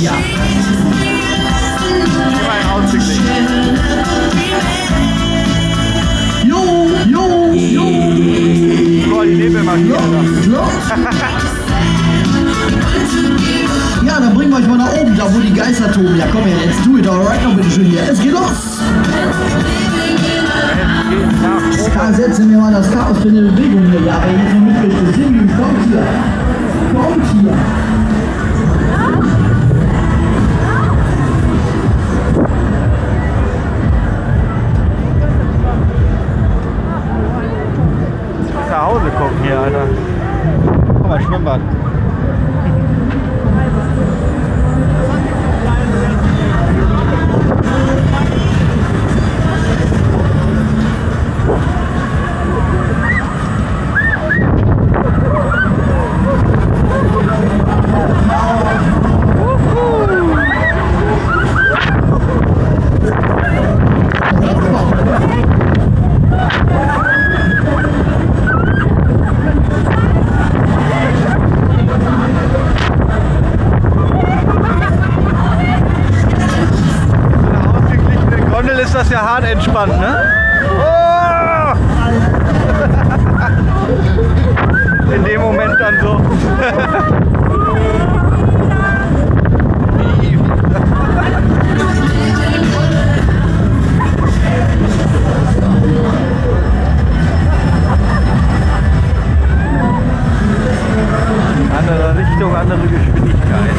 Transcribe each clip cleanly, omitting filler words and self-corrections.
Ja. Jo, jo, jo. Boah, die Nebel machen hier. Ja, dann bringen wir euch mal nach oben, da wo die Geister toben. Ja, komm her, jetzt do it alright noch bitte schön hier. Es geht los. Ja, setze mir mal das Chaos für eine Bewegung hier. Ja, aber jetzt noch mitgestellt. Singen, kommt hier. Kommt hier. Nach Hause gucken hier, Alter. Guck mal, Schwimmbad. Das ist ja hart entspannt, ne? Oh! In dem Moment dann so. Andere Richtung, andere Geschwindigkeit.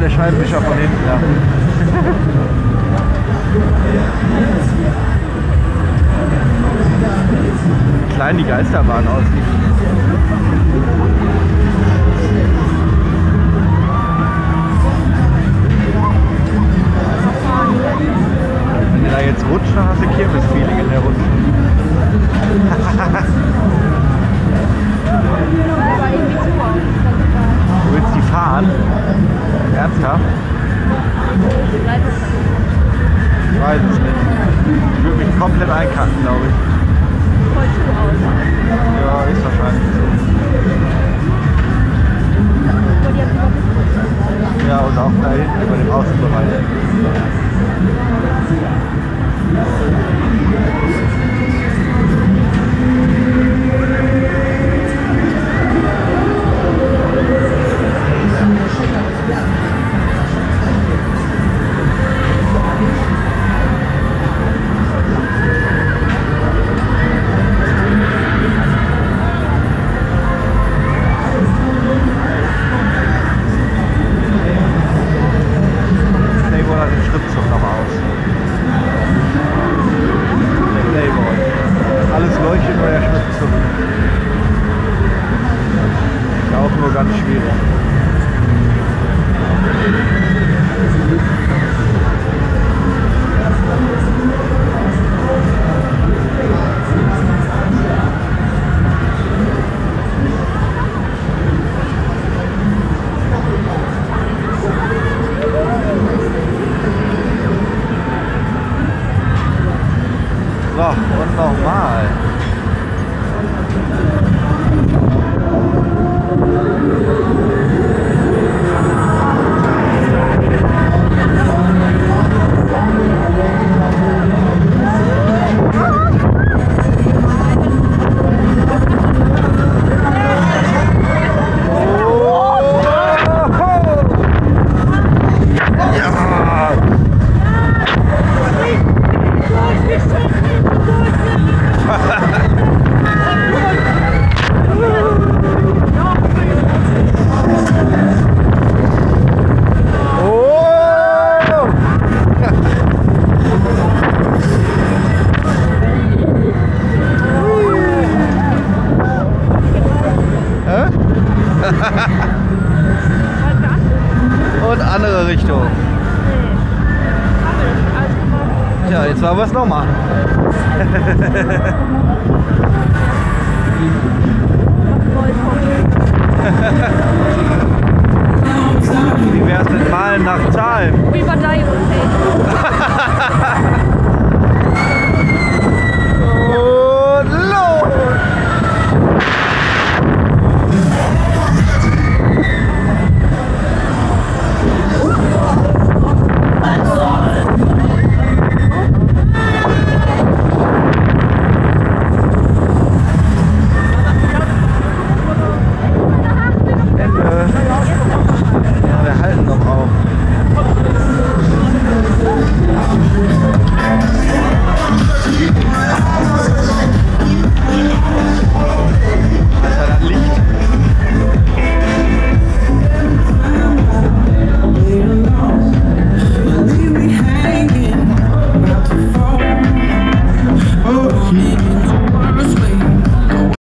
Der Scheibenwischer von hinten, ja. Wie klein die Geisterbahn aussieht. Wenn du da jetzt rutscht, dann hast du Kirmes-Feeling in der Rutsche. Du willst die fahren? Ernsthaft? Ich weiß es nicht. Ich würde mich komplett einkacken, glaube ich. Ja, ist wahrscheinlich so. Ja, und auch da hinten über dem Außenbereich. Und andere Richtung. Tja, jetzt machen wir es nochmal. Wie wär's mit Malen nach Zahlen?